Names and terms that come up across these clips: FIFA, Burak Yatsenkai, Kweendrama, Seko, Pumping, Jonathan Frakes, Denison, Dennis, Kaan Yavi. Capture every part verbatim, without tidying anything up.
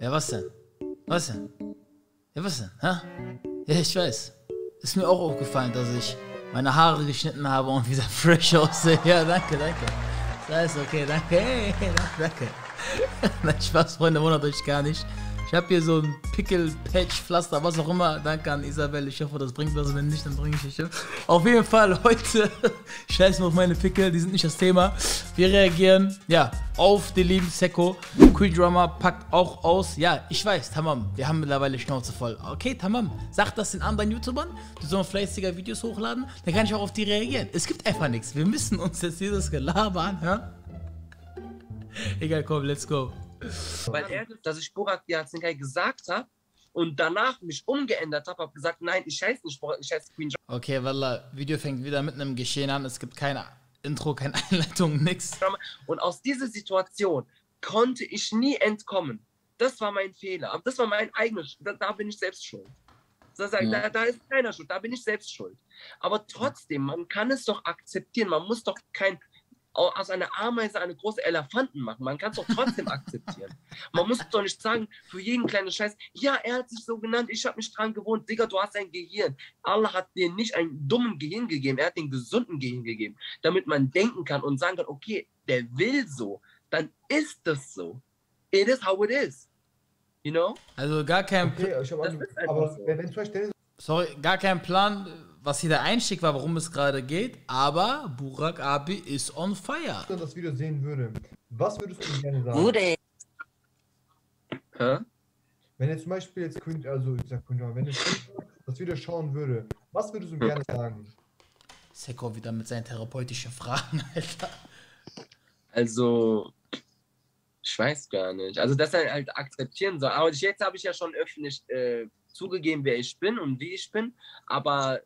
Ja, was denn? Was denn? Ja, was denn? Ha? Ja, ich weiß. Ist mir auch aufgefallen, dass ich meine Haare geschnitten habe und wieder fresh aussehe. Ja, danke, danke. Das ist okay, danke. Hey, danke. Nein, Spaß, Freunde, wundert euch gar nicht. Ich habe hier so ein Pickel, Patch, Pflaster, was auch immer. Danke an Isabel. Ich hoffe, das bringt was. Wenn nicht, dann bringe ich dich. Auf jeden Fall, heute scheißen wir auf meine Pickel. Die sind nicht das Thema. Wir reagieren, ja, auf den lieben Seko. Kweendrama packt auch aus. Ja, ich weiß, tamam. Wir haben mittlerweile Schnauze voll. Okay, tamam. Sag das den anderen YouTubern. Die sollen fleißiger Videos hochladen. Dann kann ich auch auf die reagieren. Es gibt einfach nichts. Wir müssen uns jetzt dieses Gelaber anhören. Egal, komm, let's go. Weil er, dass ich Burak Yatsenkai gesagt habe und danach mich umgeändert habe, habe gesagt, nein, ich heiße nicht Burak, ich heiße Queen. Okay, Wallah, Video fängt wieder mit einem Geschehen an, es gibt kein Intro, keine Einleitung, nix. Und aus dieser Situation konnte ich nie entkommen. Das war mein Fehler, das war mein eigener, da, da bin ich selbst schuld. Sozusagen, ja. da, da ist keiner schuld, da bin ich selbst schuld. Aber trotzdem, man kann es doch akzeptieren, man muss doch kein... aus einer Ameise eine große Elefanten machen. Man kann es doch trotzdem akzeptieren. Man muss doch nicht sagen, für jeden kleinen Scheiß, ja, er hat sich so genannt, ich habe mich dran gewohnt. Digga, du hast ein Gehirn. Allah hat dir nicht einen dummen Gehirn gegeben, er hat den gesunden Gehirn gegeben, damit man denken kann und sagen kann, okay, der will so, dann ist das so. It is how it is. You know? Also gar kein... Okay, ich hab also, aber so. Wenn zum Beispiel... Sorry, gar kein Plan, was hier der Einstieg war, worum es gerade geht, aber Burak Abi ist on fire. Wenn ich das Video sehen würde, was würdest du gerne sagen? Bude. Hä? Wenn jetzt zum Beispiel jetzt Queen, also ich sag Queen, wenn ich das Video schauen würde, was würdest du gerne sagen? Seko wieder mit seinen therapeutischen Fragen, Alter. Also, ich weiß gar nicht. Also, dass er halt akzeptieren soll. Aber jetzt habe ich ja schon öffentlich... Äh, zugegeben, wer ich bin und wie ich bin, aber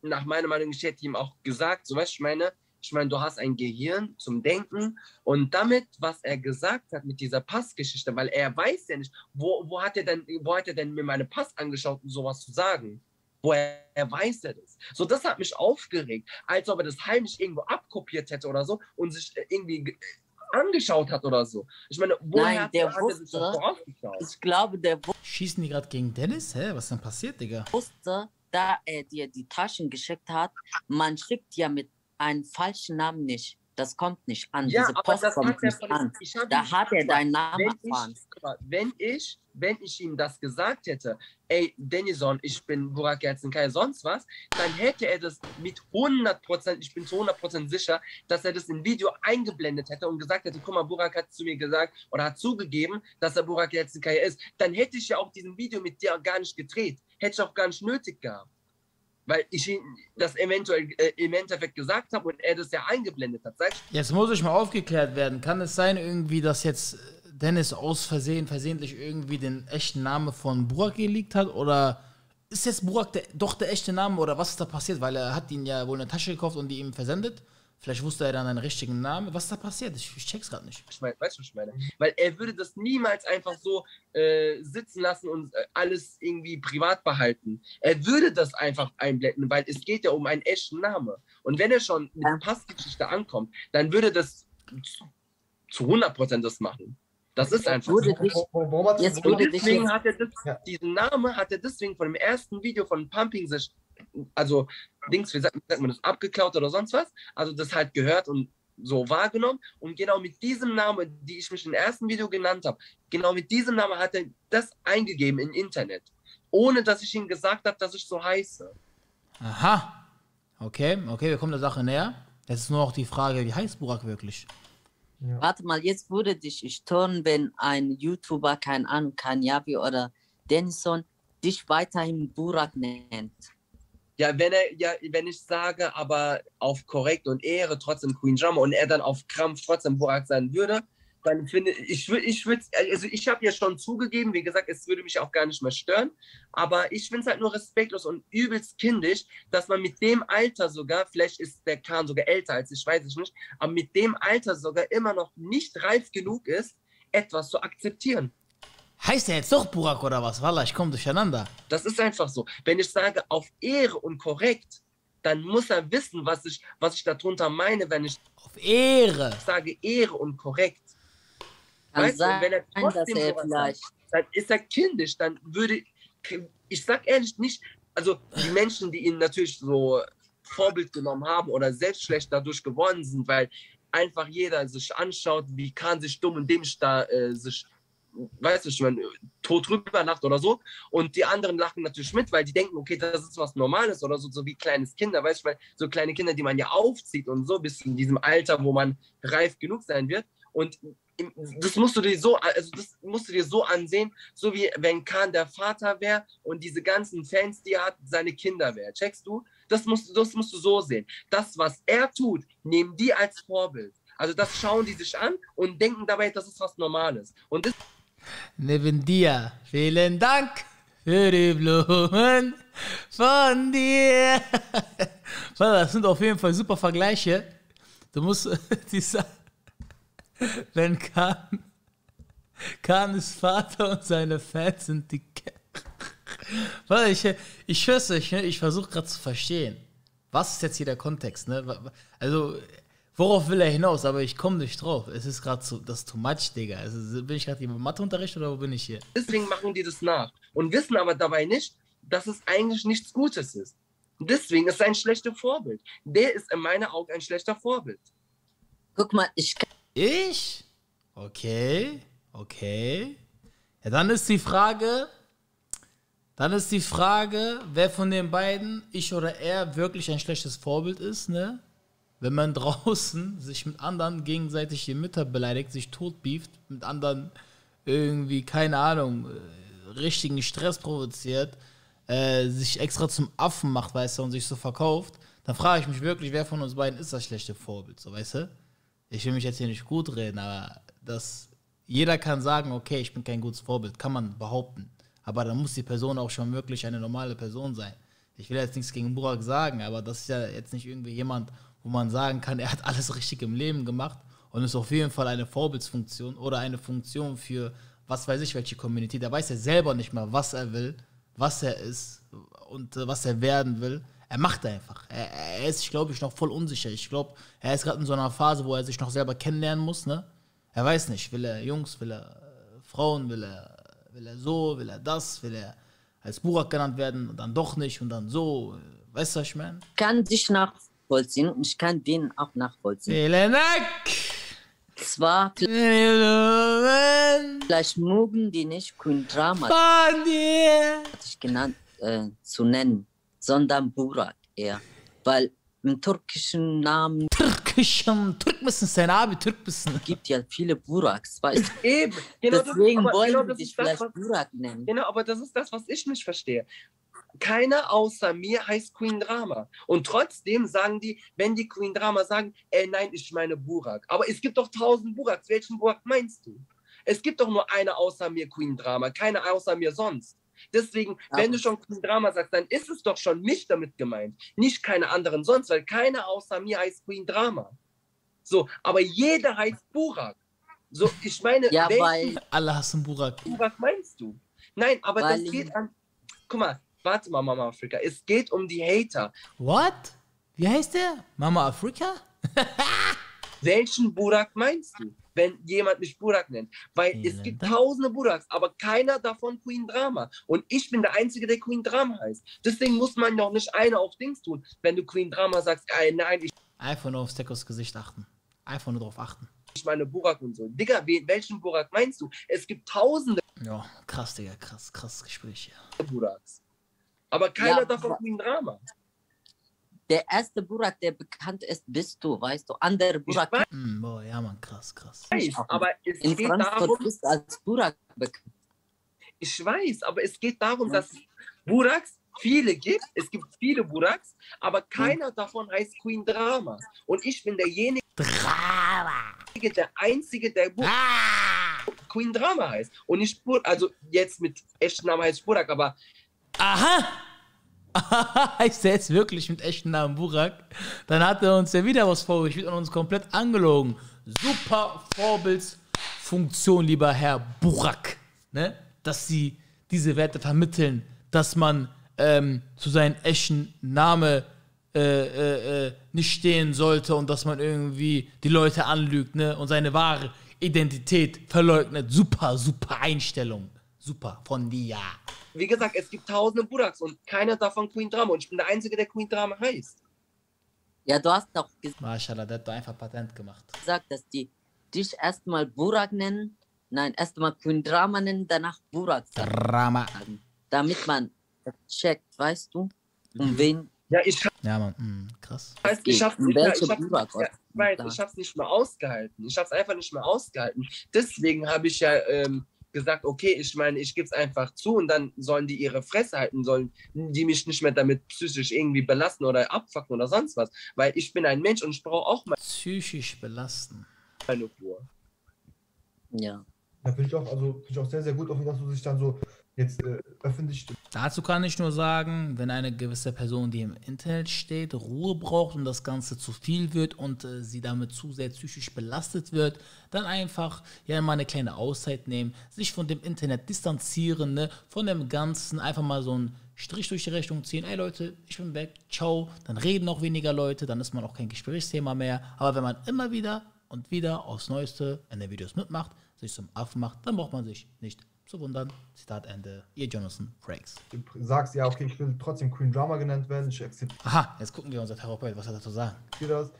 nach meiner Meinung, ich hätte ihm auch gesagt, so weißt du, ich meine, ich meine, du hast ein Gehirn zum Denken und damit, was er gesagt hat mit dieser Passgeschichte, weil er weiß ja nicht, wo, wo hat er denn, wo hat er denn mir meine Pass angeschaut, um sowas zu sagen? Woher weiß er das? So, das hat mich aufgeregt, als ob er das heimlich irgendwo abkopiert hätte oder so und sich irgendwie... angeschaut hat oder so. Ich meine, woher Nein, der wusste, hat der ich glaube, der Schießen die gerade gegen Dennis? Hä, was ist denn passiert, Digga? Wusste, da er dir die Taschen geschickt hat, man schickt ja mit einem falschen Namen nicht. Das kommt nicht an. Ja, diese Post kommt nicht an. Da hat er deinen Namen erfahren. Wenn ich, wenn ich ihm das gesagt hätte, ey, Denison, ich bin Burak Yatsenkai, sonst was, dann hätte er das mit hundert Prozent, ich bin zu hundert Prozent sicher, dass er das im Video eingeblendet hätte und gesagt hätte, guck mal, Burak hat zu mir gesagt oder hat zugegeben, dass er Burak Yatsenkai ist. Dann hätte ich ja auch diesen Video mit dir gar nicht gedreht. Hätte ich auch gar nicht nötig gehabt. Weil ich ihm das eventuell äh, im Endeffekt gesagt habe und er das ja eingeblendet hat. Sag jetzt muss ich mal aufgeklärt werden. Kann es sein irgendwie, dass jetzt Dennis aus Versehen, versehentlich irgendwie den echten Namen von Burak geleakt hat? Oder ist jetzt Burak der, doch der echte Name oder was ist da passiert? Weil er hat ihn ja wohl eine Tasche gekauft und die ihm versendet. Vielleicht wusste er dann einen richtigen Namen. Was ist da passiert? Ich, ich check's gerade nicht. Ich mein, weißt du, was ich meine? Weil er würde das niemals einfach so äh, sitzen lassen und alles irgendwie privat behalten. Er würde das einfach einblenden, weil es geht ja um einen echten Namen. Und wenn er schon mit der Passgeschichte ankommt, dann würde das zu hundert Prozent das machen. Das ist einfach so. Deswegen hat er das, ja. Diesen Namen hat er deswegen von dem ersten Video von Pumping sich also Dings, wie sagt man das, abgeklaut oder sonst was, also das halt gehört und so wahrgenommen und genau mit diesem Namen, die ich mich im ersten Video genannt habe, genau mit diesem Namen hat er das eingegeben im Internet, ohne dass ich ihm gesagt habe, dass ich so heiße. Aha, okay, okay, wir kommen der Sache näher, jetzt ist nur noch die Frage, wie heißt Burak wirklich? Ja. Warte mal, jetzt würde dich ich turnen, wenn ein YouTuber, keine Ahnung, Kaan Yavi oder Denison dich weiterhin Burak nennt. Ja, wenn er, ja, wenn ich sage, aber auf korrekt und Ehre trotzdem Kweendrama und er dann auf Krampf trotzdem Burak sein würde, dann finde ich, ich würde, also ich habe ja schon zugegeben, wie gesagt, es würde mich auch gar nicht mehr stören, aber ich finde es halt nur respektlos und übelst kindisch, dass man mit dem Alter sogar, vielleicht ist der Kaan sogar älter als ich, weiß ich nicht, aber mit dem Alter sogar immer noch nicht reif genug ist, etwas zu akzeptieren. Heißt er jetzt doch Burak oder was? Wallah, ich komme durcheinander. Das ist einfach so. Wenn ich sage, auf Ehre und korrekt, dann muss er wissen, was ich, was ich darunter meine, wenn ich... Auf Ehre! Ich sage Ehre und korrekt. Kann weißt sein, du, wenn er trotzdem er vielleicht. Sagt, dann ist er kindisch, dann würde ich sag ehrlich nicht, also die Menschen, die ihn natürlich so Vorbild genommen haben oder selbst schlecht dadurch geworden sind, weil einfach jeder sich anschaut, wie Kaan sich dumm und dämlich da äh, sich, weiß ich, wenn tot rüber lacht oder so, und die anderen lachen natürlich mit, weil die denken, okay, das ist was Normales oder so, so wie kleines Kinder, weißt du, weil so kleine Kinder, die man ja aufzieht und so, bis in diesem Alter, wo man reif genug sein wird, und das musst du dir so, also das musst du dir so ansehen, so wie wenn Kaan der Vater wäre und diese ganzen Fans, die er hat, seine Kinder wären, checkst du? Das musst, das musst du so sehen. Das, was er tut, nehmen die als Vorbild. Also das schauen die sich an und denken dabei, das ist was Normales. Und das neben dir, vielen Dank für die Blumen von dir. Das sind auf jeden Fall super Vergleiche. Du musst dieser, wenn Kaan, Kaan ist Vater und seine Fans sind die Kinder. Warte, ich, ich höre es euch, ne? Ich versuche gerade zu verstehen. Was ist jetzt hier der Kontext? Ne? Also, worauf will er hinaus? Aber ich komme nicht drauf. Es ist gerade so, das ist too much, Digga. Also, bin ich gerade im Matheunterricht oder wo bin ich hier? Deswegen machen die das nach und wissen aber dabei nicht, dass es eigentlich nichts Gutes ist. Deswegen ist er ein schlechtes Vorbild. Der ist in meinen Augen ein schlechter Vorbild. Guck mal, ich kann... Ich? Okay, okay. Ja, dann ist die Frage... Dann ist die Frage, wer von den beiden, ich oder er, wirklich ein schlechtes Vorbild ist, ne? Wenn man draußen sich mit anderen gegenseitig die Mütter beleidigt, sich totbieft, mit anderen irgendwie, keine Ahnung, richtigen Stress provoziert, äh, sich extra zum Affen macht, weißt du, und sich so verkauft, dann frage ich mich wirklich, wer von uns beiden ist das schlechte Vorbild, so, weißt du? Ich will mich jetzt hier nicht gut reden, aber das, jeder kann sagen, okay, ich bin kein gutes Vorbild, kann man behaupten. Aber dann muss die Person auch schon wirklich eine normale Person sein. Ich will jetzt nichts gegen Burak sagen, aber das ist ja jetzt nicht irgendwie jemand, wo man sagen kann, er hat alles richtig im Leben gemacht und ist auf jeden Fall eine Vorbildsfunktion oder eine Funktion für was weiß ich welche Community. Da weiß er selber nicht mal, was er will, was er ist und äh, was er werden will. Er macht einfach. Er, er ist, glaube ich, noch voll unsicher. Ich glaube, er ist gerade in so einer Phase, wo er sich noch selber kennenlernen muss. Ne? Er weiß nicht, will er Jungs, will er äh, Frauen, will er... Will er so, will er das, will er als Burak genannt werden und dann doch nicht und dann so. Weißt du, was ich meine? Ich kann dich nachvollziehen und ich kann den auch nachvollziehen. Vielen Dank! Zwar, vielleicht mögen die nicht Kweendrama hatte ich genannt äh, zu nennen, sondern Burak eher. Weil im türkischen Namen. Türkischen, Türk müssen sein, Abi, Türk müssen. Es gibt ja viele Buraks, weißt du? Eben, genau. Deswegen das, wollen genau, wir dich vielleicht das, Burak nennen. Genau, aber das ist das, was ich nicht verstehe. Keiner außer mir heißt Kweendrama. Und trotzdem sagen die, wenn die Kweendrama sagen, ey, nein, ich meine Burak. Aber es gibt doch tausend Buraks. Welchen Burak meinst du? Es gibt doch nur einer außer mir Kweendrama, keiner außer mir sonst. Deswegen, ja, wenn du schon Kweendrama sagst, dann ist es doch schon mich damit gemeint. Nicht keine anderen sonst, weil keiner außer mir heißt Kweendrama. So, aber jeder heißt Burak. So, ich meine, ja, weil alle hassen Burak. Burak meinst du? Nein, aber weil das geht an... Guck mal, warte mal, Mama Afrika. Es geht um die Hater. What? Wie heißt der? Mama Afrika? Welchen Burak meinst du? Wenn jemand mich Burak nennt. Weil vielen es gibt Dank. Tausende Buraks, aber keiner davon Kweendrama. Und ich bin der Einzige, der Kweendrama heißt. Deswegen muss man doch nicht einer auf Dings tun, wenn du Kweendrama sagst, ey, nein, ich... Einfach nur auf Sekos Gesicht achten. Einfach nur drauf achten. Ich meine Burak und so. Digga, welchen Burak meinst du? Es gibt tausende... Ja, krass, Digga, krass, krass Gespräch hier. Buraks. Aber keiner ja, davon Kweendrama. Der erste Burak, der bekannt ist, bist du, weißt du. Andere Burak... Mm, boah, ja, man, krass, krass. Ich weiß, aber es in geht Frankfurt darum... bist als Burak bekannt. Ich weiß, aber es geht darum, ja, dass es Buraks viele gibt. Es gibt viele Buraks, aber keiner hm. davon heißt Kweendrama. Und ich bin derjenige... Drama. Der Einzige, der Burak... Ah. Kweendrama heißt. Und nicht Burak... Also jetzt mit echten Namen heißt Burak, aber... Aha! Heißt er jetzt wirklich mit echten Namen Burak? Dann hat er uns ja wieder was vorgespielt und uns komplett angelogen. Super Vorbildsfunktion, lieber Herr Burak. Ne? Dass sie diese Werte vermitteln, dass man ähm, zu seinem echten Namen äh, äh, nicht stehen sollte und dass man irgendwie die Leute anlügt, ne? Und seine wahre Identität verleugnet. Super, super Einstellung. Super, von dir. Wie gesagt, es gibt tausende Buraks und keiner davon Kweendrama. Und ich bin der Einzige, der Kweendrama heißt. Ja, du hast doch gesagt... Maschallah, der hat doch einfach Patent gemacht. Gesagt, dass die dich erstmal Burak nennen. Nein, erstmal Kweendrama nennen, danach Burak. Drama. Damit man checkt, weißt du, um wen... Ja, ich hab... Ja, Mann, mhm, krass. Heißt, ich, hab's nicht mehr, ich, hab's, ja, ich hab's nicht mehr ausgehalten. Ich hab's einfach nicht mehr ausgehalten. Deswegen habe ich ja... Ähm, gesagt, okay, ich meine, ich gebe es einfach zu und dann sollen die ihre Fresse halten, sollen die mich nicht mehr damit psychisch irgendwie belasten oder abfacken oder sonst was, weil ich bin ein Mensch und ich brauche auch mal... Psychisch belasten. Meine Ruhe. Ja. Da finde ich, also, find ich auch sehr, sehr gut, dass du dich dann so jetzt äh, öffentlich... Dazu kann ich nur sagen, wenn eine gewisse Person, die im Internet steht, Ruhe braucht und das Ganze zu viel wird und äh, sie damit zu sehr psychisch belastet wird, dann einfach ja mal eine kleine Auszeit nehmen, sich von dem Internet distanzieren, ne, von dem Ganzen einfach mal so einen Strich durch die Rechnung ziehen. Ey Leute, ich bin weg, ciao. Dann reden auch weniger Leute, dann ist man auch kein Gesprächsthema mehr. Aber wenn man immer wieder und wieder aufs Neueste in den Videos mitmacht, sich zum Affen macht, dann braucht man sich nicht zu wundern. Zitat Ende. Ihr Jonathan Frakes. Du sagst, ja, okay, ich will trotzdem Kweendrama genannt werden. Ich akzeptiere. Aha, jetzt gucken wir unser Therapeut, was er dazu sagt. Das.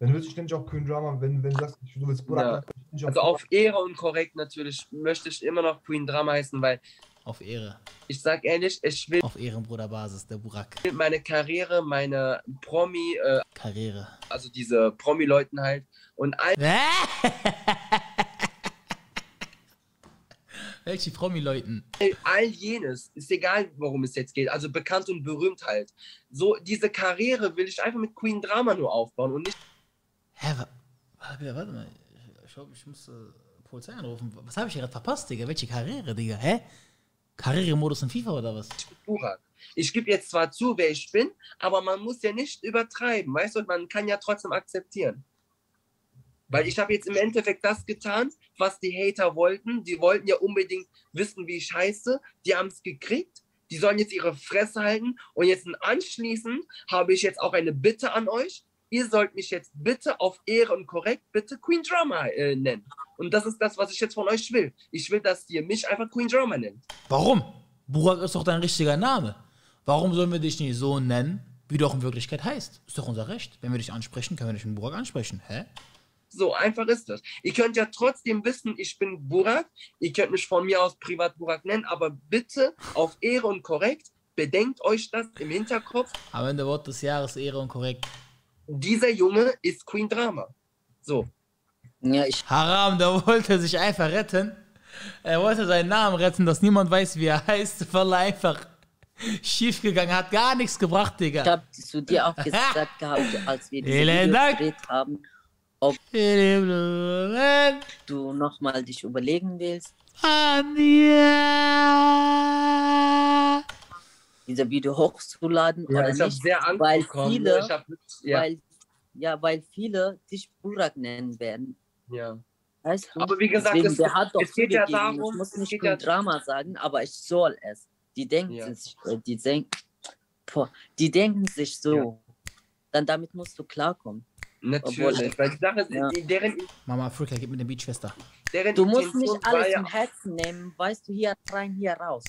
Dann willst du ständig auch Kweendrama, wenn, wenn du sagst, du willst Burak. Ja. Also auf Ehre und korrekt natürlich möchte ich immer noch Kweendrama heißen, weil... Auf Ehre. Ich sag ehrlich, ich will... Auf Ehrenbruderbasis, der Burak. Meine Karriere, meine Promi... Äh, Karriere. Also diese Promi-Leuten halt und all... Welche Promi-Leuten? All jenes. Ist egal, worum es jetzt geht. Also bekannt und berühmt halt. So, diese Karriere will ich einfach mit Kweendrama nur aufbauen und nicht... Hä, wa warte mal. Ich glaube, ich muss äh, Polizei anrufen. Was habe ich gerade verpasst, Digga? Welche Karriere, Digga? Hä? Karrieremodus in FIFA oder was? Burak. Ich gebe jetzt zwar zu, wer ich bin, aber man muss ja nicht übertreiben, weißt du? Und man kann ja trotzdem akzeptieren. Weil ich habe jetzt im Endeffekt das getan, was die Hater wollten. Die wollten ja unbedingt wissen, wie ich heiße. Die haben es gekriegt. Die sollen jetzt ihre Fresse halten. Und jetzt anschließend habe ich jetzt auch eine Bitte an euch. Ihr sollt mich jetzt bitte auf Ehre und korrekt bitte Kweendrama äh, nennen. Und das ist das, was ich jetzt von euch will. Ich will, dass ihr mich einfach Kweendrama nennt. Warum? Burak ist doch dein richtiger Name. Warum sollen wir dich nicht so nennen, wie du auch in Wirklichkeit heißt? Ist doch unser Recht. Wenn wir dich ansprechen, können wir dich mit Burak ansprechen. Hä? So einfach ist das. Ihr könnt ja trotzdem wissen, ich bin Burak. Ihr könnt mich von mir aus privat Burak nennen, aber bitte auf Ehre und korrekt. Bedenkt euch das im Hinterkopf. Am Ende Wort des Jahres Ehre und korrekt. Dieser Junge ist Kweendrama. So. Ja, ich Haram, der wollte sich einfach retten. Er wollte seinen Namen retten, dass niemand weiß, wie er heißt. Voll einfach schief gegangen. Hat gar nichts gebracht, Digga. Ich hab zu dir auch gesagt gehabt, als wir diese Videos gedreht haben. Ob du nochmal dich überlegen willst. Dieser Video hochzuladen ja, oder ich nicht, sehr weil viele, ich hab, ja. Weil, ja, weil viele dich Burak nennen werden. Ja. Weißt du? Aber wie gesagt, es, es geht ja darum, ich muss nicht Drama sagen, aber ich soll es. Die denken ja. sich, die denk, boah, die denken sich so. Ja. Dann damit musst du klarkommen. Natürlich, weil die Sache ist, ja. deren... Mama Afrika, gib mir den Beat, Schwester. Deren du musst nicht alles ja. im Herzen nehmen, weißt du, hier rein, hier raus.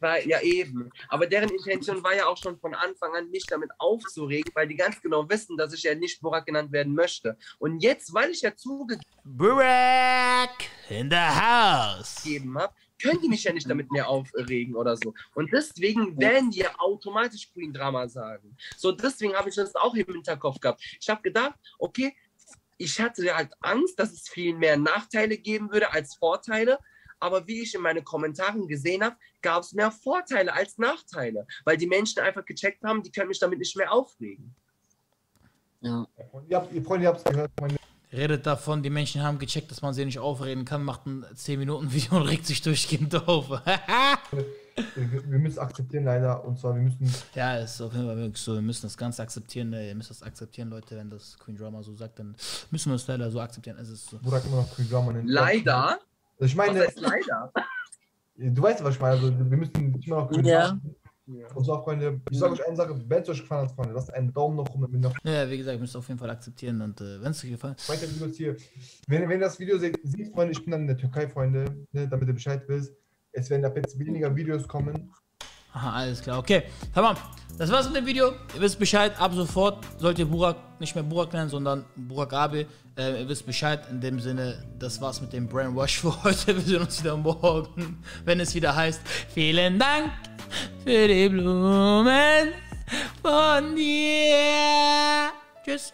War, ja eben, aber deren Intention war ja auch schon von Anfang an, mich damit aufzuregen, weil die ganz genau wissen, dass ich ja nicht Burak genannt werden möchte. Und jetzt, weil ich ja zuge... Burak in the house! ...gegeben habe, können die mich ja nicht damit mehr aufregen oder so. Und deswegen werden die ja automatisch Queendrama sagen. So, deswegen habe ich das auch im Hinterkopf gehabt. Ich habe gedacht, okay, ich hatte halt Angst, dass es viel mehr Nachteile geben würde als Vorteile. Aber wie ich in meinen Kommentaren gesehen habe, gab es mehr Vorteile als Nachteile. Weil die Menschen einfach gecheckt haben, die können mich damit nicht mehr aufregen. Ja. Ihr, habt, ihr Freunde, ihr habt es gehört. Meine Redet davon, die Menschen haben gecheckt, dass man sie nicht aufreden kann, macht ein zehn Minuten Video und regt sich durchgehend auf. Wir müssen akzeptieren leider, und zwar wir müssen... Ja, ist auf jeden Fall wirklich so, wir müssen das Ganze akzeptieren, ihr müsst das akzeptieren, Leute, wenn das Kweendrama so sagt, dann müssen wir es leider so akzeptieren, es ist so. Burak immer noch Kweendrama nennt. Leider? Ich meine, was heißt leider? Du weißt, was ich meine. Also, wir müssen immer noch gewöhnen. Ja. Ja. Und so auch Freunde, ich sage euch eine Sache, wenn es euch gefallen hat, Freunde, lasst einen Daumen noch rum. Ja, wie gesagt, ihr müsst auf jeden Fall akzeptieren und äh, wenn es euch gefallen hat. Wenn ihr das Video seht, seht, Freunde, ich bin dann in der Türkei, Freunde, ne, damit ihr Bescheid wisst. Es werden ab jetzt weniger Videos kommen. Aha, alles klar, okay. Tamam, das war's mit dem Video. Ihr wisst Bescheid, ab sofort sollt ihr Burak nicht mehr Burak nennen, sondern Burak Abi. Äh, ihr wisst Bescheid, in dem Sinne, das war's mit dem Brainwash für heute. Wir sehen uns wieder morgen, wenn es wieder heißt, vielen Dank für die Blumen von dir. Tschüss.